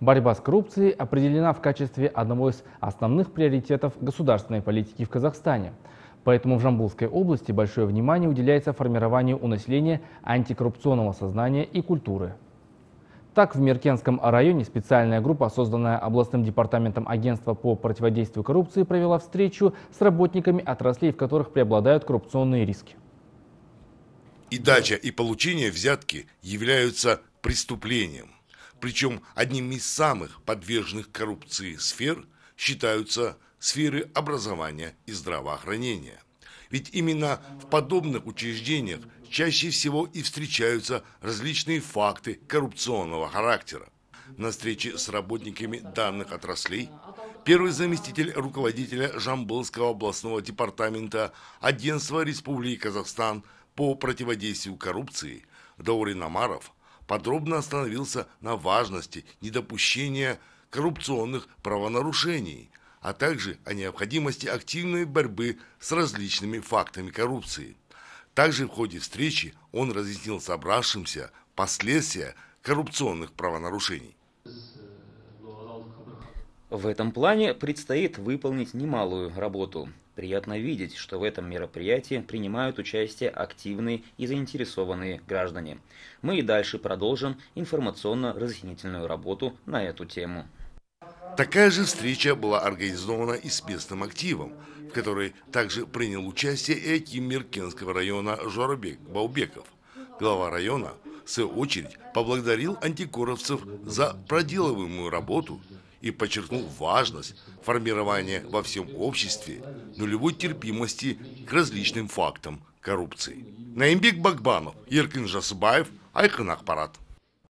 борьба с коррупцией определена в качестве одного из основных приоритетов государственной политики в Казахстане. Поэтому в Жамбулской области большое внимание уделяется формированию у населения антикоррупционного сознания и культуры. Так, в Меркенском районе специальная группа, созданная областным департаментом Агентства по противодействию коррупции, провела встречу с работниками отраслей, в которых преобладают коррупционные риски. И дача, и получение взятки являются преступлением. Причем одним из самых подверженных коррупции сфер считаются сферы образования и здравоохранения. Ведь именно в подобных учреждениях чаще всего и встречаются различные факты коррупционного характера. На встрече с работниками данных отраслей первый заместитель руководителя Жамбылского областного департамента Агентства Республики Казахстан по противодействию коррупции Доури Намаров подробно остановился на важности недопущения коррупционных правонарушений, а также о необходимости активной борьбы с различными фактами коррупции. Также в ходе встречи он разъяснил собравшимся последствия коррупционных правонарушений. В этом плане предстоит выполнить немалую работу. Приятно видеть, что в этом мероприятии принимают участие активные и заинтересованные граждане. Мы и дальше продолжим информационно-разъяснительную работу на эту тему. Такая же встреча была организована и с местным активом, в которой также принял участие и аким Меркенского района Жоробек Баубеков. Глава района, в свою очередь, поблагодарил антикоррупцев за проделываемую работу и подчеркнул важность формирования во всем обществе нулевой терпимости к различным фактам коррупции. Наимбик Багбанов, Еркинжасбаев, Айханахпарат.